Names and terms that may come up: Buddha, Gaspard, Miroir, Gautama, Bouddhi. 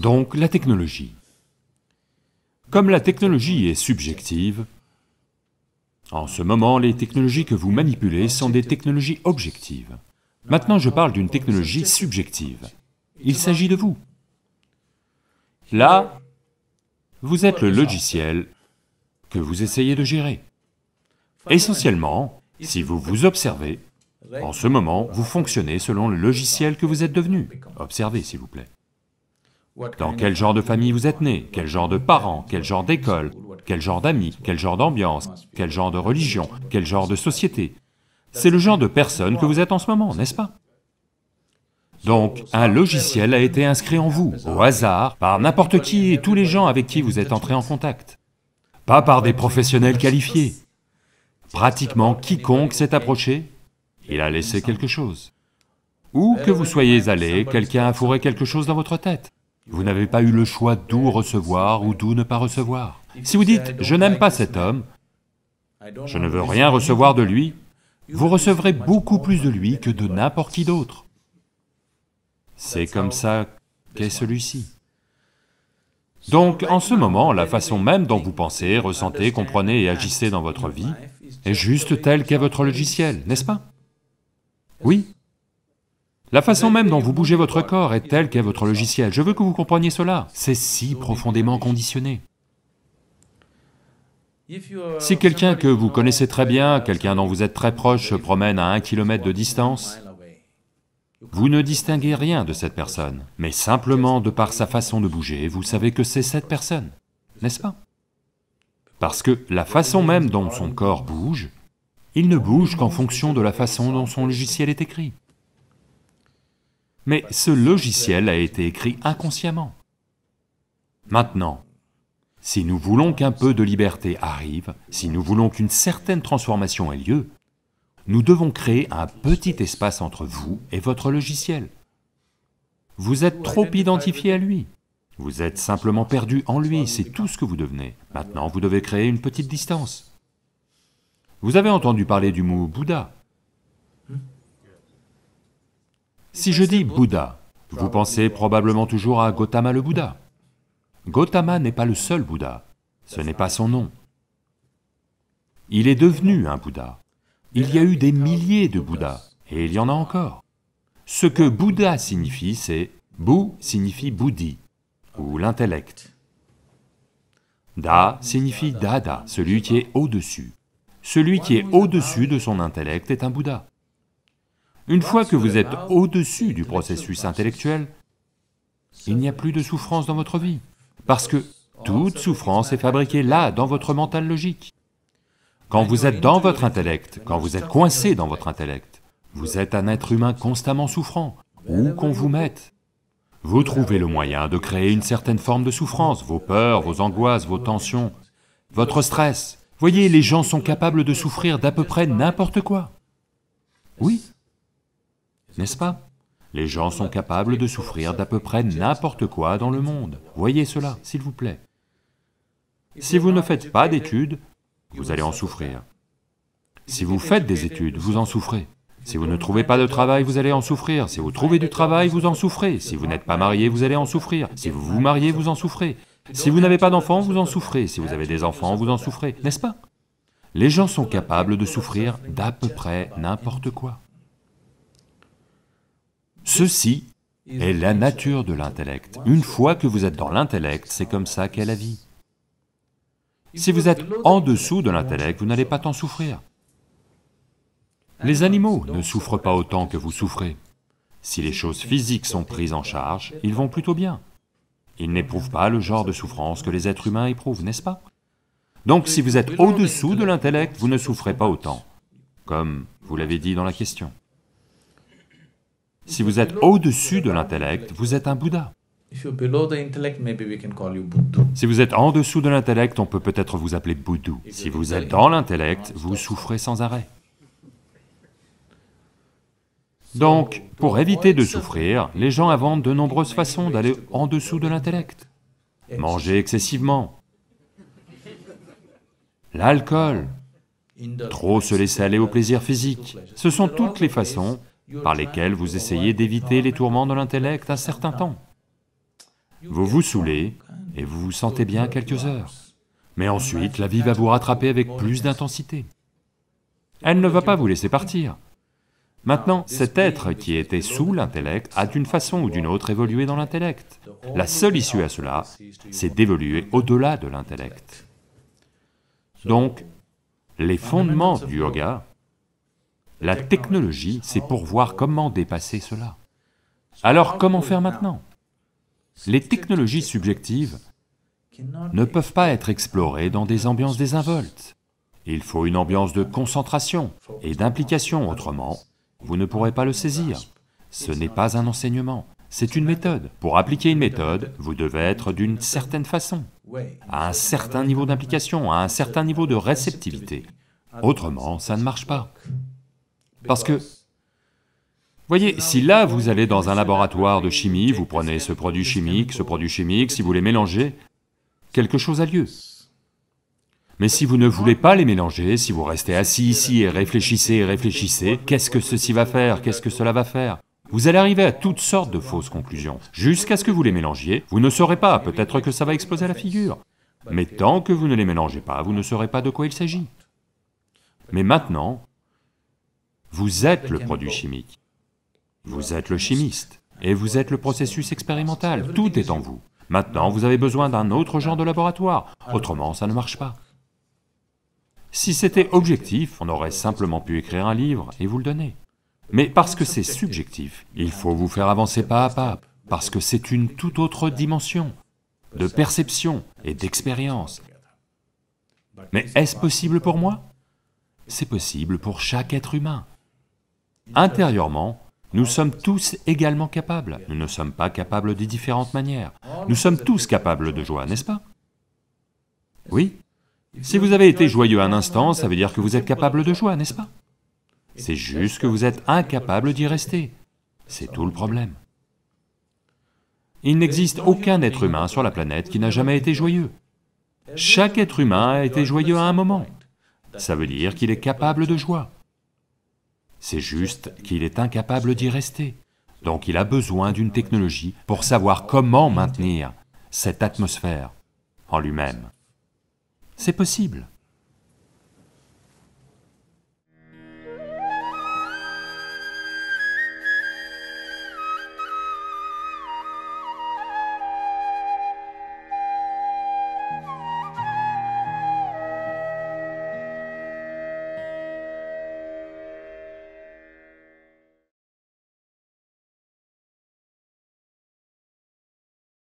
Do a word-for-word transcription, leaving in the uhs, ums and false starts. Donc la technologie. Comme la technologie est subjective, en ce moment, les technologies que vous manipulez sont des technologies objectives. Maintenant, je parle d'une technologie subjective. Il s'agit de vous. Là, vous êtes le logiciel que vous essayez de gérer. Essentiellement, si vous vous observez, en ce moment, vous fonctionnez selon le logiciel que vous êtes devenu. Observez, s'il vous plaît. Dans quel genre de famille vous êtes né, quel genre de parents, quel genre d'école, quel genre d'amis, quel genre d'ambiance, quel genre de religion, quel genre de société. C'est le genre de personne que vous êtes en ce moment, n'est-ce pas? Donc, un logiciel a été inscrit en vous, au hasard, par n'importe qui et tous les gens avec qui vous êtes entrés en contact. Pas par des professionnels qualifiés. Pratiquement quiconque s'est approché, il a laissé quelque chose. Où que vous soyez allé, quelqu'un a fourré quelque chose dans votre tête. Vous n'avez pas eu le choix d'où recevoir ou d'où ne pas recevoir. Si vous dites « je n'aime pas cet homme, je ne veux rien recevoir de lui », vous recevrez beaucoup plus de lui que de n'importe qui d'autre. C'est comme ça qu'est celui-ci. Donc, en ce moment, la façon même dont vous pensez, ressentez, comprenez et agissez dans votre vie est juste telle qu'est votre logiciel, n'est-ce pas? Oui. La façon même dont vous bougez votre corps est telle qu'est votre logiciel. Je veux que vous compreniez cela. C'est si profondément conditionné. Si quelqu'un que vous connaissez très bien, quelqu'un dont vous êtes très proche se promène à un kilomètre de distance, vous ne distinguez rien de cette personne, mais simplement de par sa façon de bouger, vous savez que c'est cette personne, n'est-ce pas? Parce que la façon même dont son corps bouge, il ne bouge qu'en fonction de la façon dont son logiciel est écrit. Mais ce logiciel a été écrit inconsciemment. Maintenant, si nous voulons qu'un peu de liberté arrive, si nous voulons qu'une certaine transformation ait lieu, nous devons créer un petit espace entre vous et votre logiciel. Vous êtes trop identifié à lui. Vous êtes simplement perdu en lui, c'est tout ce que vous devenez. Maintenant, vous devez créer une petite distance. Vous avez entendu parler du mot Bouddha. Si je dis Bouddha, vous pensez probablement toujours à Gautama le Bouddha. Gautama n'est pas le seul Bouddha, ce n'est pas son nom. Il est devenu un Bouddha. Il y a eu des milliers de Bouddhas, et il y en a encore. Ce que Bouddha signifie, c'est... Bu signifie Bouddhi, ou l'intellect. Da signifie Dada, celui qui est au-dessus. Celui qui est au-dessus de son intellect est un Bouddha. Une fois que vous êtes au-dessus du processus intellectuel, il n'y a plus de souffrance dans votre vie. Parce que toute souffrance est fabriquée là, dans votre mental logique. Quand vous êtes dans votre intellect, quand vous êtes coincé dans votre intellect, vous êtes un être humain constamment souffrant, où qu'on vous mette. Vous trouvez le moyen de créer une certaine forme de souffrance, vos peurs, vos angoisses, vos tensions, votre stress. Voyez, les gens sont capables de souffrir d'à peu près n'importe quoi. Oui, n'est-ce pas? Les gens sont capables de souffrir d'à peu près n'importe quoi dans le monde. Voyez cela, s'il vous plaît. Si vous ne faites pas d'études, vous allez en souffrir. Si vous faites des études, vous en souffrez. Si vous ne trouvez pas de travail, vous allez en souffrir. Si vous trouvez du travail, vous en souffrez. Si vous n'êtes pas marié, vous allez en souffrir. Si vous vous mariez, vous en souffrez. Si vous n'avez pas d'enfants, vous en souffrez. Si vous avez des enfants, vous en souffrez. N'est-ce pas? Les gens sont capables de souffrir d'à peu près n'importe quoi. Ceci est la nature de l'intellect. Une fois que vous êtes dans l'intellect, c'est comme ça qu'est la vie. Si vous êtes en dessous de l'intellect, vous n'allez pas tant souffrir. Les animaux ne souffrent pas autant que vous souffrez. Si les choses physiques sont prises en charge, ils vont plutôt bien. Ils n'éprouvent pas le genre de souffrance que les êtres humains éprouvent, n'est-ce pas? Donc si vous êtes au-dessous de l'intellect, vous ne souffrez pas autant, comme vous l'avez dit dans la question. Si vous êtes au-dessus de l'intellect, vous êtes un Bouddha. Si vous êtes en dessous de l'intellect, on peut peut-être vous appeler Bouddhou. Si vous êtes dans l'intellect, vous souffrez sans arrêt. Donc, pour éviter de souffrir, les gens inventent de nombreuses façons d'aller en dessous de l'intellect. Manger excessivement, l'alcool, trop se laisser aller au plaisir physique, ce sont toutes les façons par lesquels vous essayez d'éviter les tourments de l'intellect un certain temps. Vous vous saoulez et vous vous sentez bien quelques heures. Mais ensuite, la vie va vous rattraper avec plus d'intensité. Elle ne va pas vous laisser partir. Maintenant, cet être qui était sous l'intellect a d'une façon ou d'une autre évolué dans l'intellect. La seule issue à cela, c'est d'évoluer au-delà de l'intellect. Donc, les fondements du yoga, la technologie, c'est pour voir comment dépasser cela. Alors comment faire maintenant? Les technologies subjectives ne peuvent pas être explorées dans des ambiances désinvoltes. Il faut une ambiance de concentration et d'implication, autrement, vous ne pourrez pas le saisir. Ce n'est pas un enseignement, c'est une méthode. Pour appliquer une méthode, vous devez être d'une certaine façon, à un certain niveau d'implication, à un certain niveau de réceptivité. Autrement, ça ne marche pas. Parce que, voyez, si là vous allez dans un laboratoire de chimie, vous prenez ce produit chimique, ce produit chimique, si vous les mélangez, quelque chose a lieu. Mais si vous ne voulez pas les mélanger, si vous restez assis ici et réfléchissez et réfléchissez, qu'est-ce que ceci va faire, qu'est-ce que cela va faire? Vous allez arriver à toutes sortes de fausses conclusions. Jusqu'à ce que vous les mélangiez, vous ne saurez pas, peut-être que ça va exploser à la figure. Mais tant que vous ne les mélangez pas, vous ne saurez pas de quoi il s'agit. Mais maintenant, vous êtes le produit chimique, vous êtes le chimiste, et vous êtes le processus expérimental, tout est en vous. Maintenant, vous avez besoin d'un autre genre de laboratoire, autrement ça ne marche pas. Si c'était objectif, on aurait simplement pu écrire un livre et vous le donner. Mais parce que c'est subjectif, il faut vous faire avancer pas à pas, parce que c'est une toute autre dimension de perception et d'expérience. Mais est-ce possible pour moi? C'est possible pour chaque être humain. Intérieurement, nous sommes tous également capables. Nous ne sommes pas capables de différentes manières. Nous sommes tous capables de joie, n'est-ce pas? Oui. Si vous avez été joyeux un instant, ça veut dire que vous êtes capable de joie, n'est-ce pas? C'est juste que vous êtes incapable d'y rester. C'est tout le problème. Il n'existe aucun être humain sur la planète qui n'a jamais été joyeux. Chaque être humain a été joyeux à un moment. Ça veut dire qu'il est capable de joie. C'est juste qu'il est incapable d'y rester. Donc il a besoin d'une technologie pour savoir comment maintenir cette atmosphère en lui-même. C'est possible.